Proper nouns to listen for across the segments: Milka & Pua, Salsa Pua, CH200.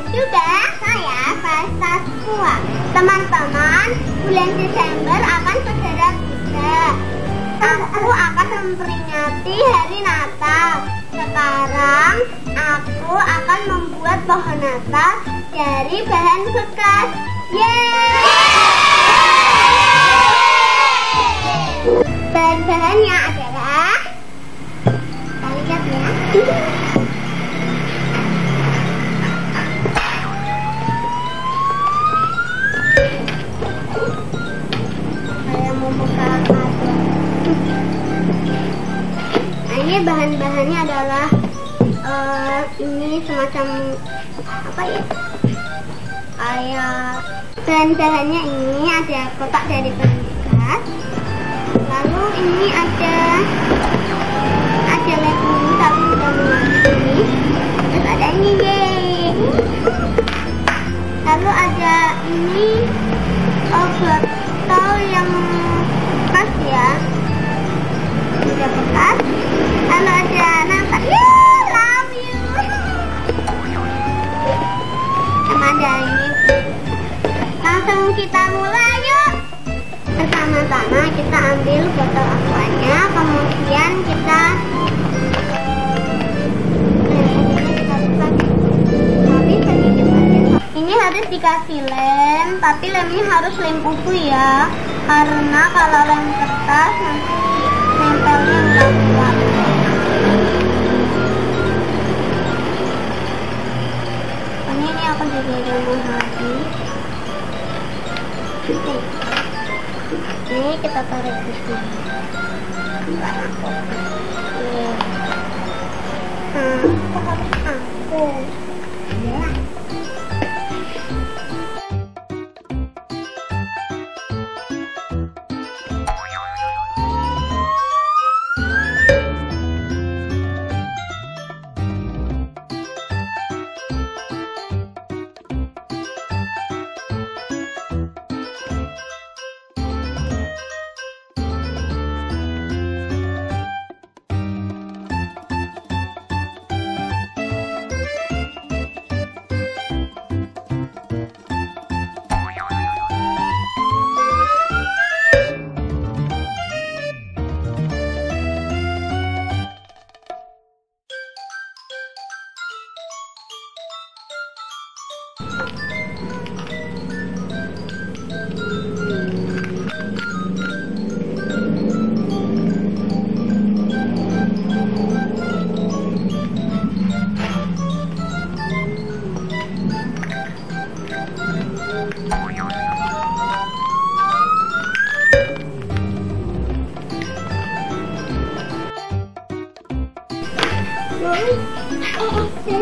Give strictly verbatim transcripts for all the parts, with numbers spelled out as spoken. dan juga saya Salsa Pua. Teman-teman, bulan Desember akan bergerak tiga. Aku akan memperingati hari Natal. Sekarang aku akan membuat pohon Natal dari bahan bekas. Yeay! Bahan-bahannya adalah, kita lihat ya. Ini bahan-bahannya adalah uh, ini semacam apa ya? Kayak bahan-bahannya ini ada kotak dari bahan bekas. Lalu ini ada ada lagi tapi sudah ini. Terus ada ini, yay. Lalu ada ini oh, botol yang bekas ya. Sudah bekas. Lalu ada nampak, yeah, love you. Sama ada ini. Langsung kita mulai yuk. Pertama-tama kita ambil botol aquanya, kemudian kita ini harus dikasih lem, tapi lemnya harus lem kuku ya, karena kalau lem kertas nanti nempelnya nggak kuat. Aku juga ada menghabi. Ini kita taruh di sini. Aku harus aku. Ya.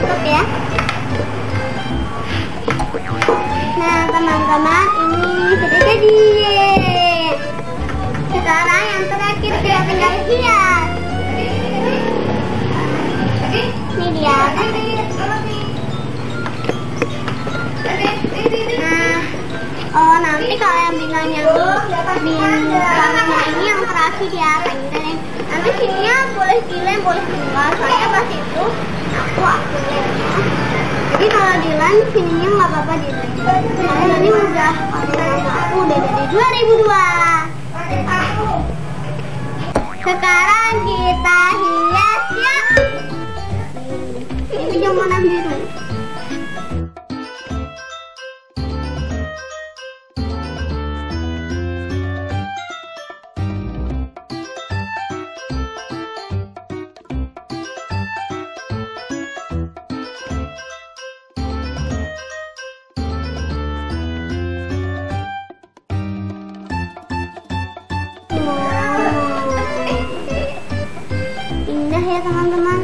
Tutup ya. Nah, teman-teman, ini sudah jadi. Sekarang yang terakhir dia tinggal hias. Ini dia. Nah, oh nanti kalau yang bintangnya bintangnya ini yang terakhir ya, kalian. Nanti sininya boleh dilem, boleh enggak. Soalnya pas itu aku aku lem. Jadi kalau dilem sininya nggak apa-apa dilem. Soalnya ini udah ada aku udah dari dua ribu dua. Sekarang kita hias ya. Ini yang warna biru. Indah ya teman-teman.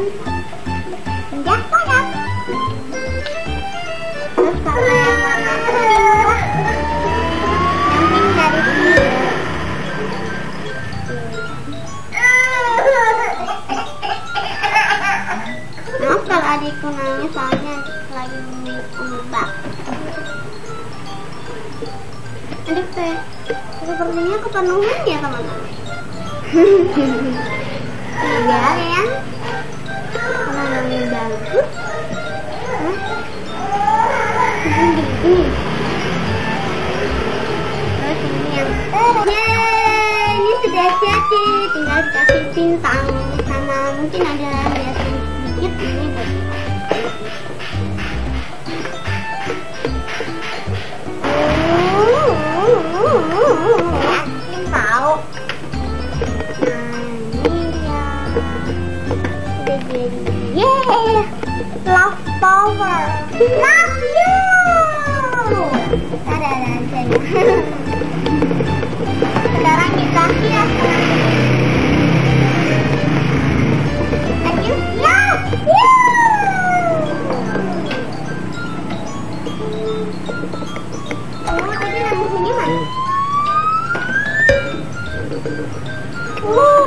Indah banget. sepertinya kepenuhan ya teman-teman. Iya kan? Penangannya bagus. Ini. Terus ini yang. Yeay, ini sudah jadi. Tinggal dikasih bintang di sana. Mungkin ada biasa sedikit ini.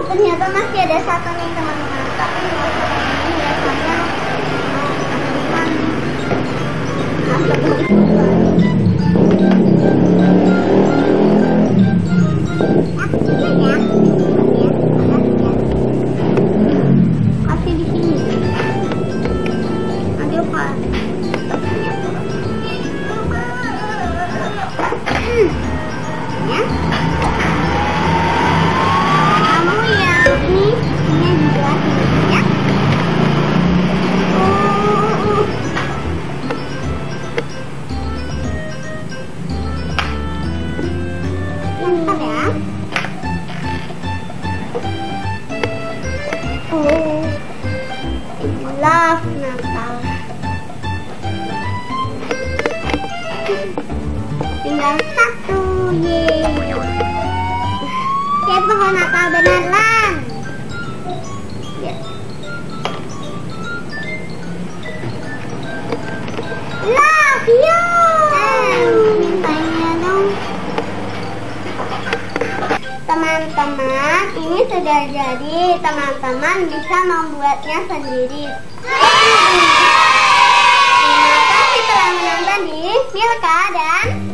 Ternyata masih ada satu nih teman-teman, tapi ini biasanya masuk ke masih di sini. Aduh kak, love Natal. Tinggal satu, yeay. Kayak pohon Natal beneran. Lihat. Love you. Nah, mintanya dong. Teman-teman, ini sudah jadi. Teman-teman bisa membuatnya sendiri. Terima kasih telah menonton di Milka dan